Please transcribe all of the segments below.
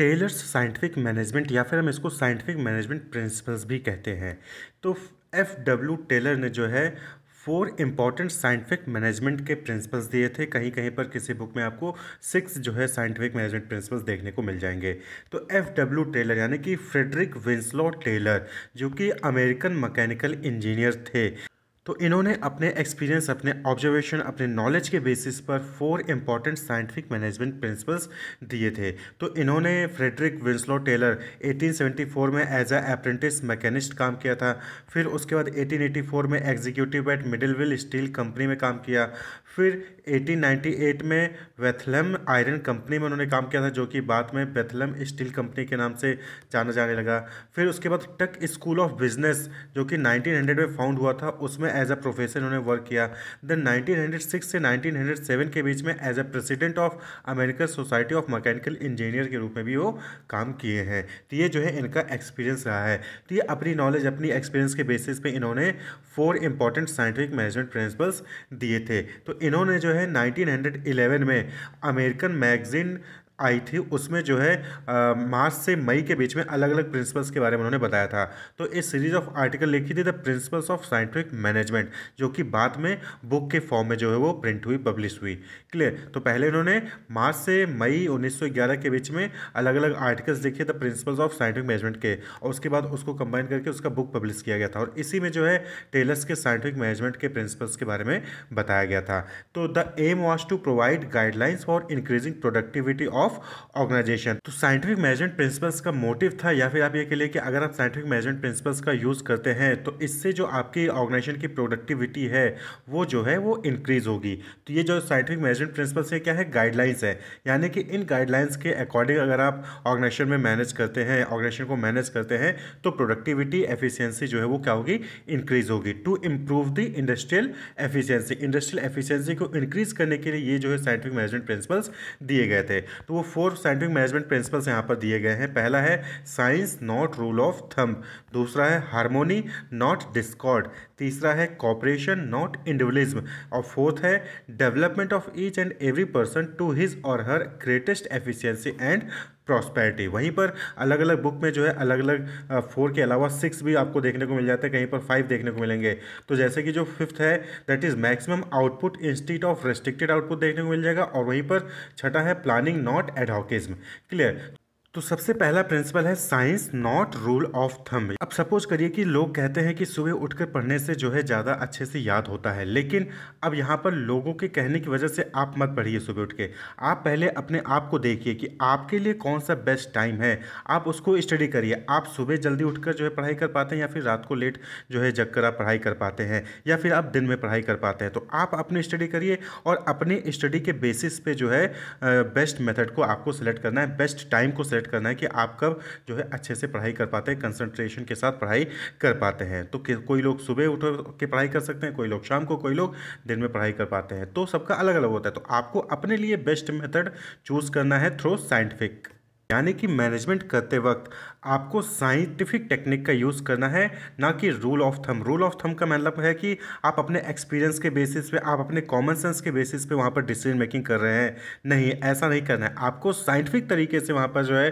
Tailors scientific management या फिर हम इसको साइंटिफिक मैनेजमेंट प्रिंसिपल्स भी कहते हैं। तो F.W. टेलर ने जो है 4 इम्पॉर्टेंट साइंटिफिक मैनेजमेंट के प्रिंसिपल्स दिए थे। कहीं कहीं पर किसी बुक में आपको 6 जो है साइंटिफिक मैनेजमेंट प्रिंसिपल्स देखने को मिल जाएंगे। तो F.W. टेलर यानी कि फ्रेडरिक विंस्लो टेलर जो कि अमेरिकन मैकेनिकल इंजीनियर थे, तो इन्होंने अपने एक्सपीरियंस, अपने ऑब्जर्वेशन, अपने नॉलेज के बेसिस पर 4 इम्पॉर्टेंट साइंटिफिक मैनेजमेंट प्रिंसिपल्स दिए थे। तो इन्होंने फ्रेडरिक विंस्लो टेलर 1874 में एज अ अप्रेंटिस मैकेनिस्ट काम किया था, फिर उसके बाद 1884 में executive at Midvale steel company में काम किया, फिर 1898 में बेथलेहम आयरन कंपनी में उन्होंने काम किया था जो कि बाद में बेथलेहम स्टील कंपनी के नाम से जाना जाने लगा। फिर उसके बाद टक स्कूल ऑफ बिजनेस जो कि 1900 में फाउंड हुआ था, उसमें एज अ प्रोफेसर उन्होंने वर्क किया। देन 1906 से 1907 के बीच में as a president of American society of mechanical engineer के रूप में भी वो काम किए हैं। तो ये जो है इनका एक्सपीरियंस रहा है। तो ये अपनी नॉलेज, अपनी एक्सपीरियंस के बेसिस पे इन्होंने 4 इंपॉर्टेंट साइंटिफिक मैनेजमेंट प्रिंसिपल्स दिए थे। तो इन्होंने जो है 1911 में अमेरिकन मैगजीन आई थी, उसमें जो है मार्च से मई के बीच में अलग अलग प्रिंसिपल्स के बारे में उन्होंने बताया था। तो इस सीरीज ऑफ आर्टिकल लिखी थी the principles of scientific management, जो कि बाद में बुक के फॉर्म में जो है वो प्रिंट हुई, पब्लिश हुई। क्लियर। तो पहले उन्होंने मार्च से मई 1911 के बीच में अलग अलग आर्टिकल्स लिखे the principles of scientific management के, और उसके बाद उसको कंबाइन करके उसका बुक पब्लिश किया गया था, और इसी में जो है टेलर्स के साइंटिफिक मैनेजमेंट के प्रिंसिपल्स के बारे में बताया गया था। तो the aim was to provide guidelines for increasing productivity of organisation. तो साइंटिफिक मैनेजमेंट प्रिंसिपल्स का मोटिव था, या फिर आप ये कह लें कि अगर आप साइंटिफिक मैनेजमेंट प्रिंसिपल्स का यूज करते हैं तो इससे जो आपकी ऑर्गेनाइजेशन की प्रोडक्टिविटी है वो जो है वो इंक्रीज होगी। तो ये जो साइंटिफिक मैनेजमेंट प्रिंसिपल्स है क्या है, गाइडलाइंस है, यानी कि इन गाइडलाइंस के अकॉर्डिंग अगर आप ऑर्गेनाइजेशन में मैनेज करते हैं, ऑर्गेनाइजेशन को मैनेज करते हैं, तो प्रोडक्टिविटी एफिशिएंसी जो है वो क्या होगी, इंक्रीज होगी। To improve the industrial efficiency, industrial efficiency को इंक्रीज करने के लिए ये जो है साइंटिफिक मैनेजमेंट प्रिंसिपल्स दिए गए थे। तो वो 4 साइंटिफिक मैनेजमेंट प्रिंसिपल्स यहाँ पर दिए गए हैं। पहला है science not rule of thumb, दूसरा है हार्मोनी नॉट डिस्कॉर्ड, तीसरा है कॉपरेशन नॉट इंडिविजुअलिज्म, और फोर्थ है development of each and every person to his और her greatest efficiency and prosperity. वहीं पर अलग अलग बुक में जो है अलग अलग 4 के अलावा 6 भी आपको देखने को मिल जाते हैं, कहीं पर 5 देखने को मिलेंगे। तो जैसे कि जो 5th है that is maximum output instead of restricted output देखने को मिल जाएगा, और वहीं पर 6ठा है प्लानिंग नॉट एडहॉकिज्म। क्लियर। तो सबसे पहला प्रिंसिपल है science not rule of thumb. अब सपोज करिए कि लोग कहते हैं कि सुबह उठकर पढ़ने से जो है ज़्यादा अच्छे से याद होता है, लेकिन अब यहाँ पर लोगों के कहने की वजह से आप मत पढ़िए सुबह उठ के। आप पहले अपने आप को देखिए कि आपके लिए कौन सा बेस्ट टाइम है, आप उसको स्टडी करिए। आप सुबह जल्दी उठकर जो है पढ़ाई कर पाते हैं, या फिर रात को लेट जो है जग कर आप पढ़ाई कर पाते हैं, या फिर आप दिन में पढ़ाई कर पाते हैं। तो आप अपनी स्टडी करिए, और अपनी स्टडी के बेसिस पे जो है बेस्ट मेथड को आपको सेलेक्ट करना है, बेस्ट टाइम को करना है कि आप कब जो है अच्छे से पढ़ाई कर पाते हैं, कंसंट्रेशन के साथ पढ़ाई कर पाते हैं। तो कोई लोग सुबह उठ के पढ़ाई कर सकते हैं, कोई लोग शाम को, कोई लोग दिन में पढ़ाई कर पाते हैं, तो सबका अलग अलग होता है। तो आपको अपने लिए बेस्ट मेथड चूज करना है थ्रू साइंटिफिक, यानी कि मैनेजमेंट करते वक्त आपको साइंटिफिक टेक्निक का यूज़ करना है, ना कि rule of thumb. Rule of thumb का मतलब है कि आप अपने एक्सपीरियंस के बेसिस पे, आप अपने कॉमन सेंस के बेसिस पे वहाँ पर डिसीजन मेकिंग कर रहे हैं। नहीं, ऐसा नहीं करना है। आपको साइंटिफिक तरीके से वहाँ पर जो है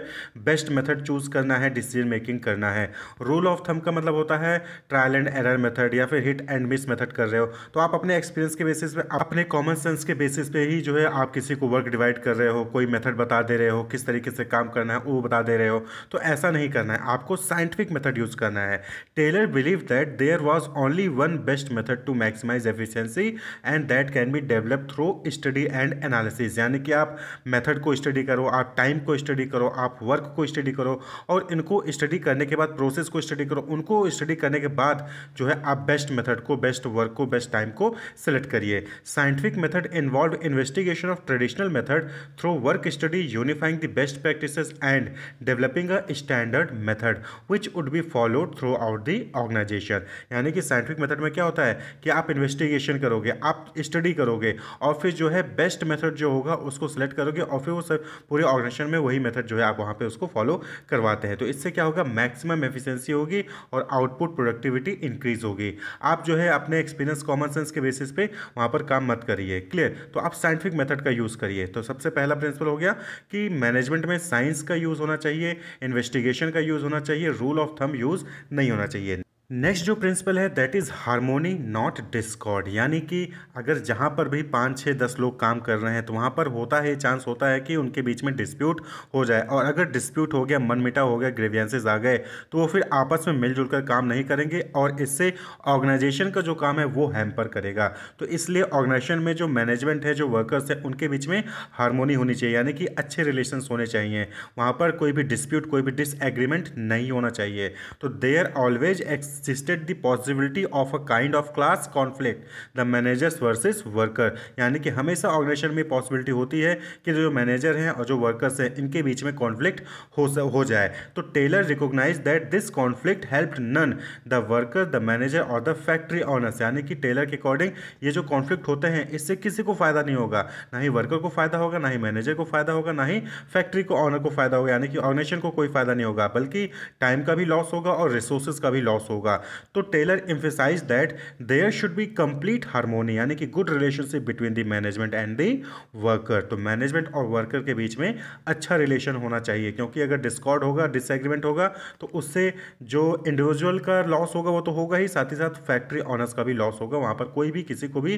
बेस्ट मेथड चूज़ करना है, डिसीजन मेकिंग करना है। रूल ऑफ थंब का मतलब होता है ट्रायल एंड एरर मेथड, या फिर हिट एंड मिस मेथड कर रहे हो, तो आप अपने एक्सपीरियंस के बेसिस पे, अपने कॉमन सेंस के बेसिस पे ही जो है आप किसी को वर्क डिवाइड कर रहे हो, कोई मेथड बता दे रहे हो किस तरीके से काम करना है वो बता दे रहे हो। तो ऐसा नहीं करना है, आपको साइंटिफिक मेथड यूज करना है। Taylor believe that there was only one best method to maximise efficiency and that can be develop through study and analysis, यानी कि आप मेथड को स्टडी करो, आप टाइम को स्टडी करो, आप वर्क को स्टडी करो, और इनको स्टडी करने के बाद प्रोसेस को स्टडी करो, उनको स्टडी करने के बाद जो है आप बेस्ट मेथड को, बेस्ट वर्क को, बेस्ट टाइम को सेलेक्ट करिए। Scientific method involve investigation of traditional method through work study, unifying the best practices and developing a standard method which would be followed throughout the organization। यानी कि scientific method में क्या होता है कि आप इन्वेस्टिगेशन करोगे, आप स्टडी करोगे, और फिर जो है बेस्ट मेथड जो होगा उसको सेलेक्ट करोगे, और फिर वो सब पूरे ऑर्गेनाइजेशन में वही मेथड जो है आप वहाँ पे उसको फॉलो करवाते हैं। तो इससे क्या होगा, मैक्सिमम एफिशिएंसी होगी और आउटपुट प्रोडक्टिविटी इंक्रीज होगी। आप जो है अपने एक्सपीरियंस, कॉमन सेंस के बेसिस पे वहाँ पर काम मत करिए। क्लियर। तो आप साइंटिफिक मेथड का यूज़ करिए। तो सबसे पहला प्रिंसिपल हो गया कि मैनेजमेंट में साइंस साइंस का यूज़ होना चाहिए, इन्वेस्टिगेशन का यूज़ होना चाहिए, रूल ऑफ थंब यूज़ नहीं होना चाहिए। नेक्स्ट जो प्रिंसिपल है that is harmony not discord, यानी कि अगर जहाँ पर भी 5, 6, 10 लोग काम कर रहे हैं तो वहाँ पर होता है चांस होता है कि उनके बीच में डिस्प्यूट हो जाए, और अगर डिस्प्यूट हो गया, मनमिटाव हो गया, ग्रीवियंसेस आ गए, तो वो फिर आपस में मिलजुल कर काम नहीं करेंगे और इससे ऑर्गेनाइजेशन का जो काम है वो हैम्पर करेगा। तो इसलिए ऑर्गेनाइजेशन में जो मैनेजमेंट है, जो वर्कर्स है, उनके बीच में हार्मोनी होनी चाहिए, यानी कि अच्छे रिलेशंस होने चाहिए, वहाँ पर कोई भी डिस्प्यूट, कोई भी डिसएग्रीमेंट नहीं होना चाहिए। तो there always existed the possibility of a kind of class conflict, the managers versus worker, यानी कि हमेशा ऑर्गेनाइजेशन में पॉसिबिलिटी होती है कि जो मैनेजर हैं और जो वर्कर्स हैं इनके बीच में कॉन्फ्लिक्ट हो जाए। तो Taylor recognise that this conflict helped none the worker, the manager और द फैक्ट्री ऑनर्स, यानी कि टेलर के अकॉर्डिंग ये जो कॉन्फ्लिक्ट होते हैं इससे किसी को फ़ायदा नहीं होगा, ना ही वर्कर को फ़ायदा होगा, ना ही मैनेजर को फ़ायदा होगा, ना ही फैक्ट्री को ऑनर को फ़ायदा होगा, यानी कि ऑर्गेनाइजेशन को कोई फ़ायदा नहीं होगा, बल्कि टाइम का भी लॉस होगा और रिसोर्सेज का भी लॉस होगा। तो Taylor emphasise that there should be complete harmony, यानी कि good relationship between the management and the worker. तो मैनेजमेंट और वर्कर के बीच में अच्छा रिलेशन होना चाहिए, क्योंकि अगर डिस्कॉर्ड होगा, डिसएग्रीमेंट होगा, तो उससे जो इंडिविजुअल का लॉस होगा वो तो होगा ही, साथ ही साथ फैक्ट्री ऑनर्स का भी लॉस होगा, वहाँ पर कोई भी किसी को भी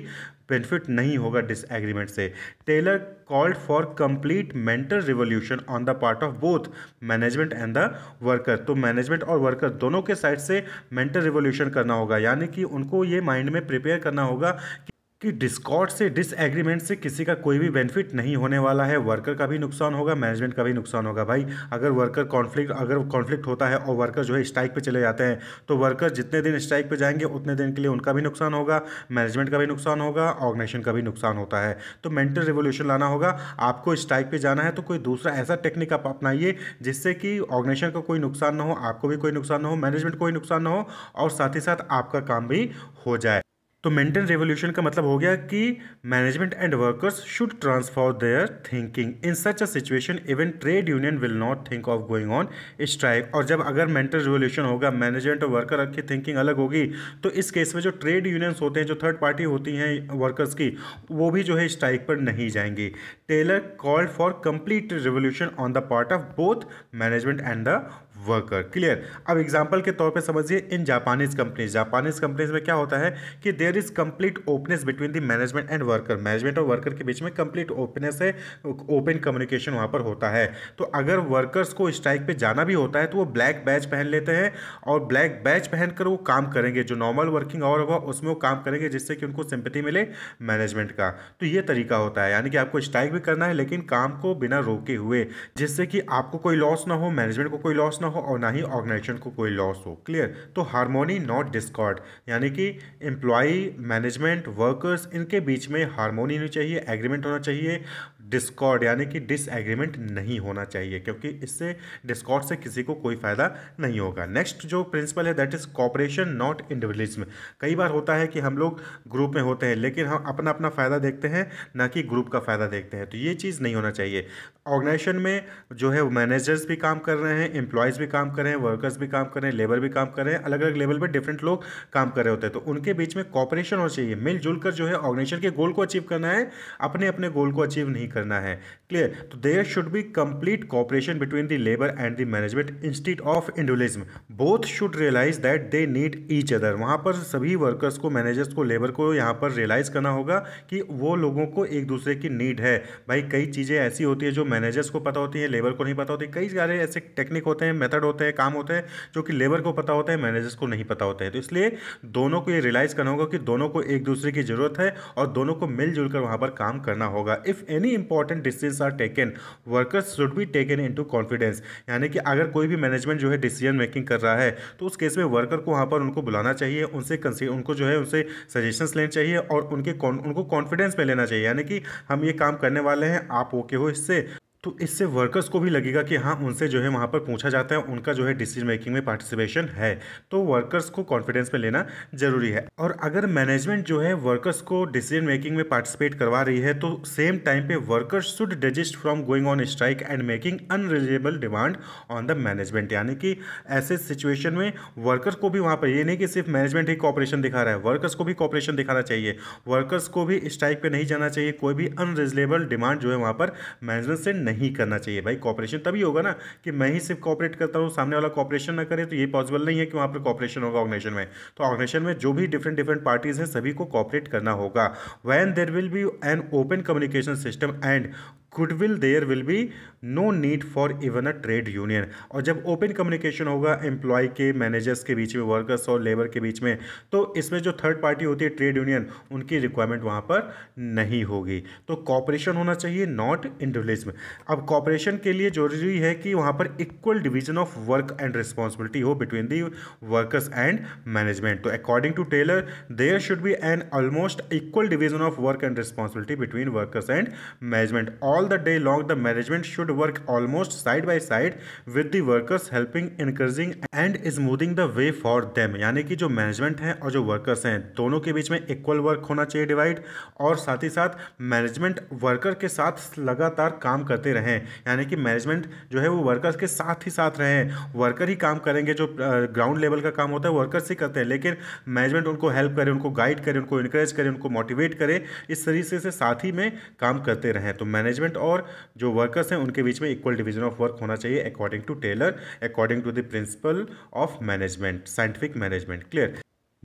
बेनिफिट नहीं होगा डिसएग्रीमेंट से। Taylor called for complete mental revolution on the part of both management and the worker. तो मैनेजमेंट और वर्कर दोनों के साइड से मेंटल रिवोल्यूशन करना होगा, यानी कि उनको ये माइंड में प्रिपेयर करना होगा कि डिस्कॉर्ड से, डिसएग्रीमेंट से किसी का कोई भी बेनिफिट नहीं होने वाला है, वर्कर का भी नुकसान होगा, मैनेजमेंट का भी नुकसान होगा। भाई अगर कॉन्फ्लिक्ट होता है और वर्कर जो है स्ट्राइक पे चले जाते हैं, तो वर्कर जितने दिन स्ट्राइक पे जाएंगे उतने दिन के लिए उनका भी नुकसान होगा, मैनेजमेंट का भी नुकसान होगा, ऑर्गेनाइजेशन का भी नुकसान होता है। तो मेंटल रिवोल्यूशन लाना होगा। आपको स्ट्राइक पर जाना है तो कोई दूसरा ऐसा टेक्निक आप अपनाइए जिससे कि ऑर्गेनाइजेशन को कोई नुकसान ना हो, आपको भी कोई नुकसान ना हो, मैनेजमेंट को कोई नुकसान ना हो, और साथ ही साथ आपका काम भी हो जाए। तो मेंटल रेवोल्यूशन का मतलब हो गया कि management and workers should transform their thinking in such a situation, even trade union will not think of going on strike. और जब अगर मेंटल रेवोल्यूशन होगा, मैनेजमेंट और वर्कर की थिंकिंग अलग होगी, तो इस केस में जो ट्रेड यूनियंस होते हैं, जो थर्ड पार्टी होती हैं वर्कर्स की, वो भी जो है स्ट्राइक पर नहीं जाएंगी। Taylor called for complete revolution on the part of both management and the worker. Clear. अब एग्जाम्पल के तौर पे समझिए इन जापानीज कंपनीज में क्या होता है कि there is complete openness between the management and worker. Management और वर्कर के बीच में कंप्लीट ओपननेस है, ओपन कम्युनिकेशन वहाँ पर होता है। तो अगर वर्कर्स को स्ट्राइक पे जाना भी होता है तो वो ब्लैक बैच पहन लेते हैं और ब्लैक बैच पहनकर वो काम करेंगे, जो नॉर्मल वर्किंग आवर होगा उसमें वो काम करेंगे, जिससे कि उनको सिंपैथी मिले मैनेजमेंट का। तो ये तरीका होता है, यानी कि आपको स्ट्राइक भी करना है लेकिन काम को बिना रोके हुए, जिससे कि आपको कोई लॉस ना हो, मैनेजमेंट को कोई लॉस ना हो और ना ही ऑर्गेनाइजेशन को कोई लॉस हो। क्लियर। तो हार्मोनी नॉट डिस्कॉर्ड, यानी कि एम्प्लॉई, मैनेजमेंट, वर्कर्स, इनके बीच में हार्मोनी होनी चाहिए, एग्रीमेंट होना चाहिए। डिस्कॉर्ड यानी कि डिसएग्रीमेंट नहीं होना चाहिए, क्योंकि इससे, डिस्कॉर्ड से किसी को कोई फ़ायदा नहीं होगा। नेक्स्ट जो प्रिंसिपल है that is cooperation not individualism. कई बार होता है कि हम लोग ग्रुप में होते हैं लेकिन हम अपना अपना फ़ायदा देखते हैं, ना कि ग्रुप का फ़ायदा देखते हैं, तो ये चीज़ नहीं होना चाहिए। ऑर्गेनाइजेशन में जो है मैनेजर्स भी काम कर रहे हैं, एम्प्लॉयज़ भी काम कर रहे हैं, वर्कर्स भी काम कर रहे हैं, लेबर भी काम कर रहे हैं, अलग अलग लेवल पर डिफरेंट लोग काम कर रहे होते हैं, तो उनके बीच में कॉपरेशन होना चाहिए। मिलजुल कर जो है ऑर्गेनाइजेशन के गोल को अचीव करना है, अपने अपने गोल को अचीव नहीं करना है। क्लियर। तो there should be complete cooperation between the labour and the management instead of individualism. Both should realise that they need each other. वहां पर सभी वर्कर्स को, मैनेजर्स को, लेबर को यहां पर रियलाइज करना होगा कि वो लोगों को एक दूसरे की नीड है। भाई कई चीज़ें ऐसी होती है जो मैनेजर्स को पता होती है, लेबर को नहीं पता होती। कई सारे ऐसे टेक्निक होते हैं, मेथड होते हैं, काम होते हैं जो कि लेबर को पता होता है, मैनेजर्स को नहीं पता होता है। तो इसलिए दोनों को ये रियलाइज करना होगा कि दोनों को एक दूसरे की जरूरत है और दोनों को मिलजुल कर वहां पर काम करना होगा। If any important decisions are taken, workers should be taken into confidence, यानी कि अगर कोई भी मैनेजमेंट जो है डिसीजन मेकिंग कर रहा है तो उस केस में वर्कर को वहाँ पर उनको बुलाना चाहिए, उनसे सजेशंस लेने चाहिए और उनको कॉन्फिडेंस में लेना चाहिए, यानी कि हम ये काम करने वाले हैं, आप ओके हो इससे। तो इससे वर्कर्स को भी लगेगा कि हाँ, उनसे जो है वहाँ पर पूछा जाता है, उनका जो है डिसीजन मेकिंग में पार्टिसिपेशन है। तो वर्कर्स को कॉन्फिडेंस में लेना जरूरी है। और अगर मैनेजमेंट जो है वर्कर्स को डिसीजन मेकिंग में पार्टिसिपेट करवा रही है तो सेम टाइम पे workers should desist from going on strike and making unreasonable demand on the management. यानी कि ऐसे सिचुएशन में वर्कर्स को भी वहाँ पर, ये नहीं कि सिर्फ मैनेजमेंट ही कॉपरेशन दिखा रहा है, वर्कर्स को भी कॉपरेशन दिखाना चाहिए, वर्कर्स को भी स्ट्राइक पर नहीं जाना चाहिए, कोई भी अनरीजनेबल डिमांड जो है वहाँ पर मैनेजमेंट से नहीं करना चाहिए भाई। कॉपरेशन तभी होगा ना कि मैं ही सिर्फ कॉपरेट करता हूँ, सामने वाला कॉपरेशन ना करे, तो ये पॉसिबल नहीं है कि वहाँ पर कॉपरेशन होगा ऑर्गेनाइजेशन में। तो ऑर्गेनाइजेशन में जो भी डिफरेंट पार्टीज़ हैं सभी को कॉपरेट करना होगा। When there will be an open communication system and goodwill there will be no need for even a trade union. और जब ओपन कम्युनिकेशन होगा एम्प्लॉय के मैनेजर्स के बीच में, वर्कर्स और लेबर के बीच में, तो इसमें जो थर्ड पार्टी होती है ट्रेड यूनियन, उनकी रिक्वायरमेंट वहाँ पर नहीं होगी। तो कॉपरेशन होना चाहिए, नॉट इंडिविजुअलिज्म। अब कॉपरेशन के लिए जरूरी है कि वहाँ पर equal division of work and responsibility हो between the workers and management. तो according to Taylor there should be an almost equal division of work and responsibility between workers and management. All the day long, the management should work almost side by side with the workers, helping, encouraging and smoothing the way for them। यानी कि जो management है और जो workers हैं दोनों के बीच में इक्वल वर्क होना चाहिए डिवाइड, और साथ ही साथ मैनेजमेंट वर्कर के साथ लगातार काम करते रहें। यानी कि मैनेजमेंट जो है वो वर्कर्स के साथ ही साथ रहें, वर्कर ही काम करेंगे। जो ग्राउंड लेवल का काम होता है वर्कर्स ही करते हैं, लेकिन मैनेजमेंट उनको हेल्प करे, उनको गाइड करे, उनको इनकरेज करे, उनको मोटिवेट करे, इस तरीके से साथ ही में काम करते रहें। तो मैनेजमेंट और जो वर्कर्स हैं उनके बीच में इक्वल डिवीजन ऑफ वर्क होना चाहिए according to Taylor, according to the principle of management, scientific management. Clear.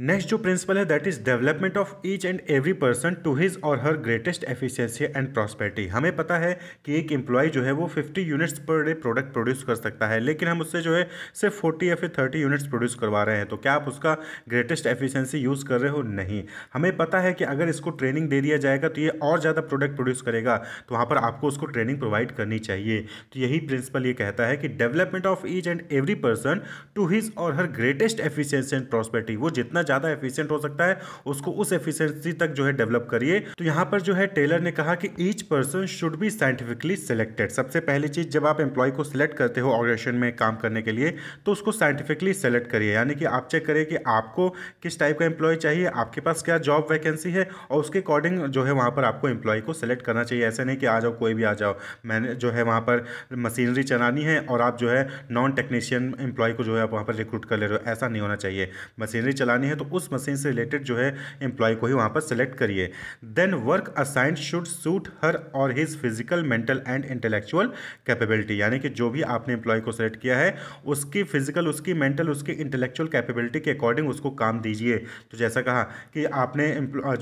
Next जो प्रिंसिपल है that is development of each and every person to his और her greatest efficiency and prosperity. हमें पता है कि एक एम्प्लॉय जो है वो 50 units per day product produce कर सकता है, लेकिन हम उससे जो है सिर्फ 40 या फिर 30 यूनिट्स प्रोड्यूस करवा रहे हैं। तो क्या आप उसका ग्रेटेस्ट एफिशिएंसी यूज़ कर रहे हो? नहीं। हमें पता है कि अगर इसको ट्रेनिंग दे दिया जाएगा तो ये और ज़्यादा प्रोडक्ट प्रोड्यूस करेगा, तो वहाँ पर आपको उसको ट्रेनिंग प्रोवाइड करनी चाहिए। तो यही प्रिंसिपल ये कहता है कि development of each and every person to his और her greatest efficiency and prosperity. वो जितना ज़्यादा एफिशिएंट हो सकता है उसको उस एफिशिएंसी तक जो है डेवलप करिए। तो यहाँ पर जो है टेलर ने कहा कि each person should be scientifically selected. सबसे पहली चीज़, जब आप एम्प्लॉय को सिलेक्ट करते हो ऑर्गेनाइजेशन में काम करने के लिए, तो उसको साइंटिफिकली सिलेक्ट करिए। यानी कि आप चेक करें कि आपको किस टाइप का एम्प्लॉय चाहिए, आपके पास क्या जॉब वैकेंसी है, और उसके अकॉर्डिंग जो है वहाँ पर आपको एम्प्लॉय को सिलेक्ट करना चाहिए। ऐसे नहीं कि आ जाओ कोई भी आ जाओ, मैंने जो है वहाँ पर मशीनरी चलानी है और आप जो है नॉन टेक्नीशियन एम्प्लॉय को जो है आप वहाँ पर रिक्रूट कर ले रहे हो, ऐसा नहीं होना चाहिए। मशीनरी चलानी है तो उस मशीन से रिलेटेड जो है एम्प्लॉय को ही वहाँ पर सिलेक्ट करिए। Then work assigned should suit her और his physical, mental and intellectual capability. यानी कि जो भी आपने एम्प्लॉय को सिलेक्ट किया है उसकी फिजिकल, उसकी मेंटल, उसकी इंटेलेक्चुअल कैपेबिलिटी के अकॉर्डिंग उसको काम दीजिए। तो जैसा कहा कि आपने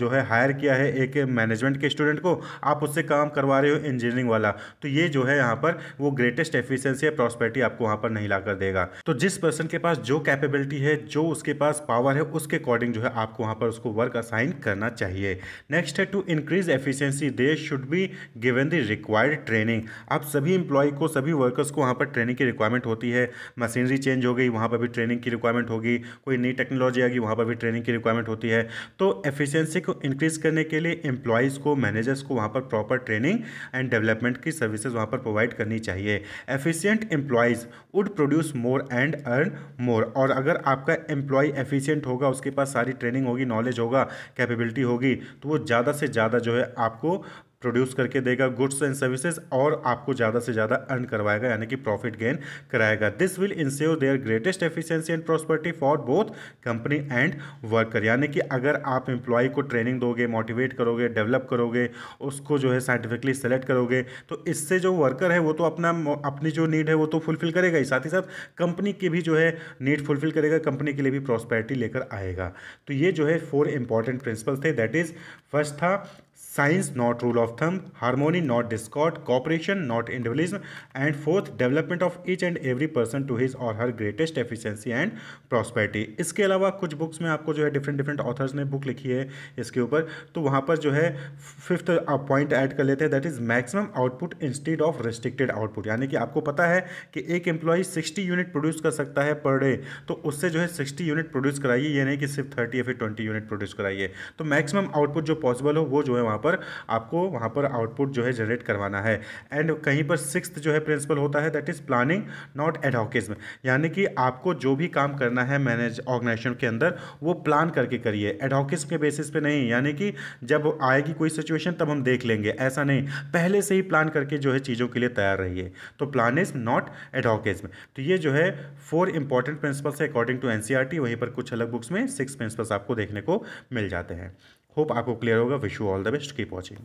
जो है हायर किया है एक मैनेजमेंट के स्टूडेंट को, आप उससे काम करवा रहे हो इंजीनियरिंग वाला, तो ये जो है यहाँ पर वो ग्रेटेस्ट एफिशिएंसी या प्रॉस्पेरिटी आपको वहाँ पर नहीं ला कर देगा। तो जिस पर्सन के पास जो कैपेबिलिटी है, जो उसके पास पावर है, उसके अकॉर्डिंग जो है आपको वहां पर उसको वर्क असाइन करना चाहिए। नेक्स्ट है to increase efficiency they should be given the required training. अब सभी एम्प्लॉय को, सभी वर्कर्स को वहां पर ट्रेनिंग की रिक्वायरमेंट होती है। मशीनरी चेंज हो गई वहां पर भी ट्रेनिंग की रिक्वायरमेंट होगी, कोई नई टेक्नोलॉजी आ गई वहां पर भी ट्रेनिंग की रिक्वायरमेंट होती है। तो एफिशिएंसी को इंक्रीज करने के लिए एम्प्लॉयज़ को, मैनेजर्स को वहां पर प्रॉपर ट्रेनिंग एंड डेवलपमेंट की सर्विसेज वहां पर प्रोवाइड करनी चाहिए। Efficient employees would produce more and earn more. और अगर आपका एम्प्लॉय एफिशिएंट होगा, उसके पास सारी ट्रेनिंग होगी, नॉलेज होगा, कैपेबिलिटी होगी, तो वो ज़्यादा से ज़्यादा जो है आपको प्रोड्यूस करके देगा गुड्स एंड सर्विसेज, और आपको ज़्यादा से ज़्यादा अर्न करवाएगा, यानी कि प्रॉफिट गेन कराएगा। This will ensure their greatest efficiency and prosperity for both company and worker. यानी कि अगर आप एम्प्लॉय को ट्रेनिंग दोगे, मोटिवेट करोगे, डेवलप करोगे, उसको जो है साइंटिफिकली सेलेक्ट करोगे, तो इससे जो वर्कर है वो तो अपनी जो नीड है वो तो फुलफिल करेगा ही, साथ ही साथ कंपनी की भी जो है नीड फुलफिल करेगा, कंपनी के लिए भी प्रॉस्पेरिटी लेकर आएगा। तो ये जो है 4 इंपॉर्टेंट प्रिंसिपल थे। दैट इज फर्स्ट था science not rule of thumb, harmony not discord, cooperation not individualism, and fourth development of each and every person to his और her greatest efficiency and prosperity. इसके अलावा कुछ books में आपको जो है डिफरेंट ऑथर्स ने बुक लिखी है इसके ऊपर, तो वहाँ पर जो है 5th पॉइंट ऐड कर लेते हैं, that is maximum output instead of restricted output. यानी कि आपको पता है कि एक एम्प्लॉय 60 यूनिट प्रोड्यूस कर सकता है पर डे, तो उससे जो है 60 यूनिट प्रोड्यूस कराइए, ये नहीं कि सिर्फ 30 या फिर 20 यूनिट प्रोड्यूस कराइए। तो मैक्सिमम आउटपुट जो पॉसिबल हो वो जो है वहाँ पर आपको वहाँ पर आउटपुट जो है जनरेट करवाना है। एंड कहीं पर 6th जो है प्रिंसिपल होता है that is planning not adhocism. यानी कि आपको जो भी काम करना है मैनेज ऑर्गेनाइजेशन के अंदर वो प्लान करके करिए, एडहॉकिज्म के बेसिस पे नहीं। यानी कि जब आएगी कोई सिचुएशन तब हम देख लेंगे, ऐसा नहीं, पहले से ही प्लान करके जो है चीज़ों के लिए तैयार रहिए। तो प्लान इज नॉट एडहॉकिज्म। तो ये जो है 4 इंपॉर्टेंट प्रिंसिपल्स है अकॉर्डिंग टू एनसीईआरटी। वहीं पर कुछ अलग बुक्स में 6 प्रिंसिपल्स आपको देखने को मिल जाते हैं। होप आपको क्लियर होगा। Wish you all the best, keep watching.